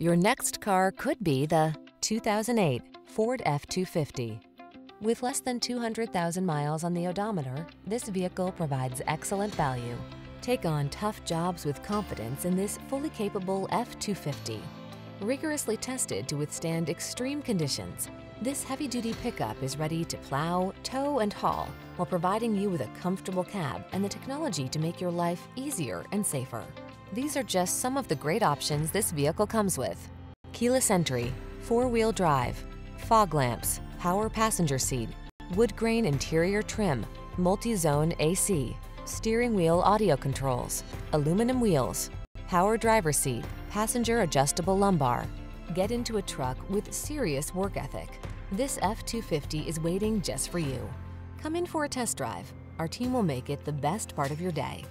Your next car could be the 2008 Ford F-250. With less than 200,000 miles on the odometer, this vehicle provides excellent value. Take on tough jobs with confidence in this fully capable F-250. Rigorously tested to withstand extreme conditions, this heavy-duty pickup is ready to plow, tow, and haul while providing you with a comfortable cab and the technology to make your life easier and safer. These are just some of the great options this vehicle comes with: keyless entry, four-wheel drive, fog lamps, power passenger seat, wood grain interior trim, multi-zone AC, steering wheel audio controls, aluminum wheels, power driver seat, passenger adjustable lumbar. Get into a truck with serious work ethic. This F-250 is waiting just for you. Come in for a test drive. Our team will make it the best part of your day.